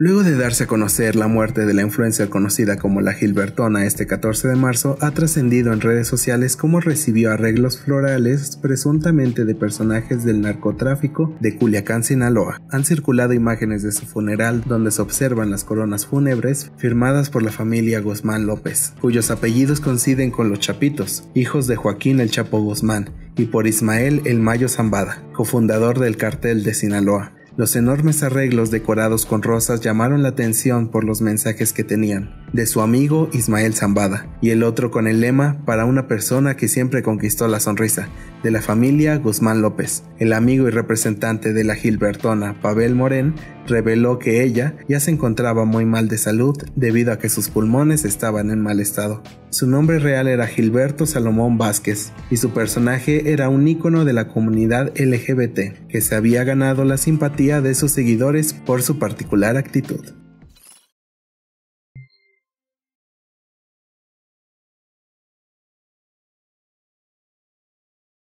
Luego de darse a conocer la muerte de la influencer conocida como la Gilbertona este 14 de marzo, ha trascendido en redes sociales cómo recibió arreglos florales presuntamente de personajes del narcotráfico de Culiacán, Sinaloa. Han circulado imágenes de su funeral donde se observan las coronas fúnebres firmadas por la familia Guzmán López, cuyos apellidos coinciden con los Chapitos, hijos de Joaquín el Chapo Guzmán, y por Ismael el Mayo Zambada, cofundador del cartel de Sinaloa. Los enormes arreglos decorados con rosas llamaron la atención por los mensajes que tenían, de su amigo Ismael Zambada, y el otro con el lema "Para una persona que siempre conquistó la sonrisa", de la familia Guzmán López. El amigo y representante de la Gilbertona, Pavel Moreno, reveló que ella ya se encontraba muy mal de salud debido a que sus pulmones estaban en mal estado. Su nombre real era Gilberto Salomón Vázquez y su personaje era un ícono de la comunidad LGBT que se había ganado la simpatía de sus seguidores por su particular actitud.